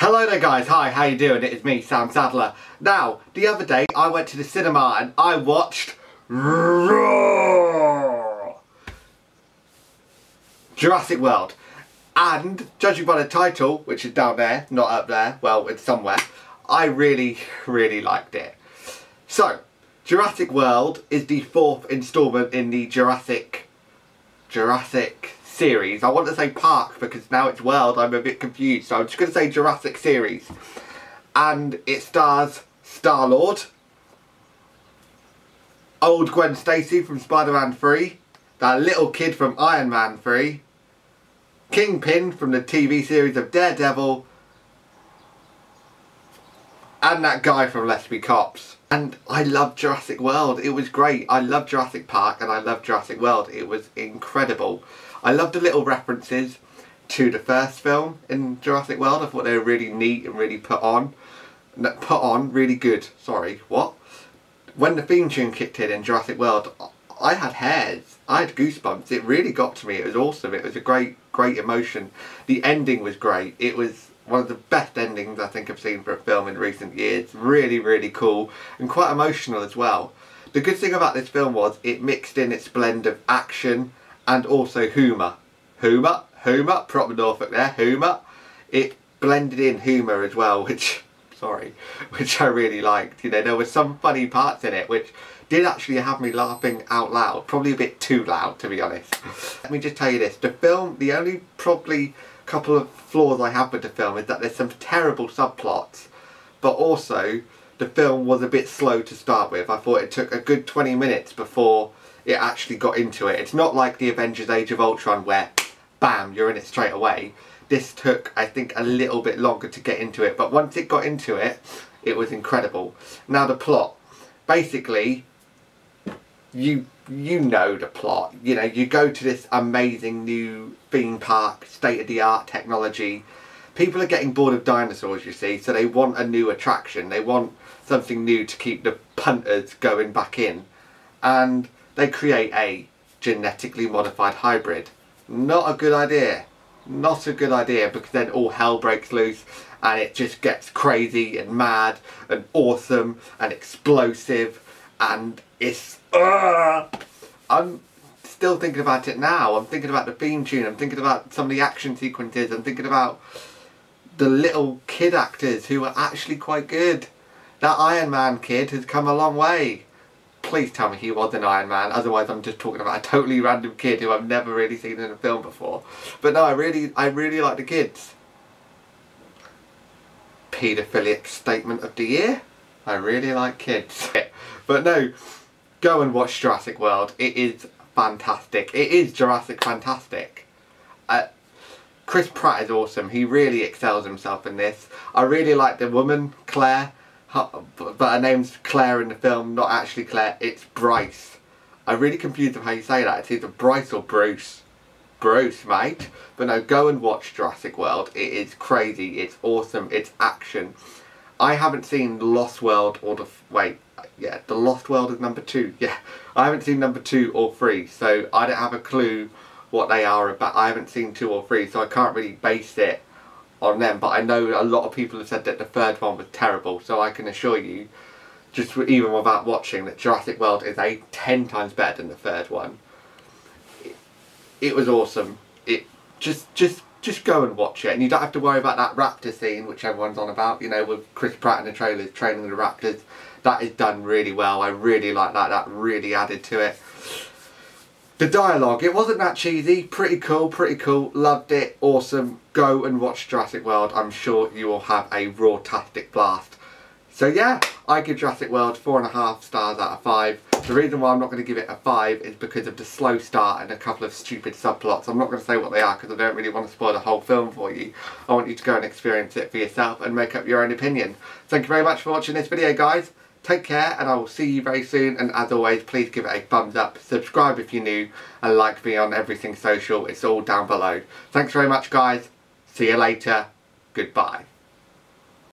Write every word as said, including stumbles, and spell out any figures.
Hello there guys, hi, how you doing? It is me, Sam Sadler. Now, the other day I went to the cinema and I watched Jurassic World. And, judging by the title, which is down there, not up there, well, it's somewhere, I really, really liked it. So, Jurassic World is the fourth instalment in the Jurassic, Jurassic series. I want to say park because now it's world, I'm a bit confused, so I'm just going to say Jurassic series. And it stars Star-Lord, old Gwen Stacy from Spider-Man three, that little kid from Iron Man three, Kingpin from the T V series of Daredevil, and that guy from Let's Be Cops. And I loved Jurassic World, it was great. I loved Jurassic Park and I loved Jurassic World, it was incredible. I love the little references to the first film in Jurassic World. I thought they were really neat and really put on. Put on, really good. Sorry, what? When the theme tune kicked in in Jurassic World, I had hairs. I had goosebumps. It really got to me. It was awesome. It was a great, great emotion. The ending was great. It was one of the best endings I think I've seen for a film in recent years. Really, really cool and quite emotional as well. The good thing about this film was it mixed in its blend of action and also humour. Humour, humour, proper Norfolk there, humour. It blended in humour as well, which, sorry, which I really liked. You know, there were some funny parts in it which did actually have me laughing out loud. Probably a bit too loud, to be honest. Let me just tell you this, the film, the only probably couple of flaws I have with the film is that there's some terrible subplots, but also the film was a bit slow to start with. I thought it took a good twenty minutes before it actually got into it. It's not like the Avengers Age of Ultron where, bam, you're in it straight away. This took, I think, a little bit longer to get into it. But once it got into it, it was incredible. Now the plot. Basically, you you know the plot. You know, you go to this amazing new theme park, state-of-the-art technology. People are getting bored of dinosaurs, you see, so they want a new attraction. They want something new to keep the punters going back in. And they create a genetically modified hybrid. Not a good idea. Not a good idea because then all hell breaks loose and it just gets crazy and mad and awesome and explosive and it's... Uh, I'm still thinking about it now. I'm thinking about the theme tune. I'm thinking about some of the action sequences. I'm thinking about the little kid actors who are actually quite good. That Iron Man kid has come a long way. Please tell me he was an Iron Man, otherwise I'm just talking about a totally random kid who I've never really seen in a film before. But no, I really, I really like the kids. Paedophilic statement of the year? I really like kids. But no, go and watch Jurassic World. It is fantastic. It is Jurassic fantastic. Uh, Chris Pratt is awesome. He really excels himself in this. I really like the woman, Claire. But her name's Claire in the film, not actually Claire, it's Bryce. I'm really confused of how you say that. It's either Bryce or Bruce. Bruce, mate. But no, go and watch Jurassic World. It is crazy, it's awesome, it's action. I haven't seen Lost World or the... Wait, yeah, the Lost World is number two. Yeah, I haven't seen number two or three, so I don't have a clue what they are about. I haven't seen two or three, so I can't really base it on them, but I know a lot of people have said that the third one was terrible, so I can assure you, just even without watching, that Jurassic World is a ten times better than the third one. It, it was awesome. It just, just, just go and watch it, and you don't have to worry about that raptor scene, which everyone's on about, you know, with Chris Pratt in the trailers training the raptors. That is done really well. I really like that. That really added to it. The dialogue, it wasn't that cheesy, pretty cool, pretty cool, loved it, awesome. Go and watch Jurassic World, I'm sure you will have a raw-tastic blast. So yeah, I give Jurassic World four and a half stars out of five. The reason why I'm not going to give it a five is because of the slow start and a couple of stupid subplots. I'm not going to say what they are because I don't really want to spoil the whole film for you. I want you to go and experience it for yourself and make up your own opinion. Thank you very much for watching this video, guys. Take care and I will see you very soon, and as always please give it a thumbs up, subscribe if you're new and like me on everything social, it's all down below. Thanks very much guys, see you later, goodbye.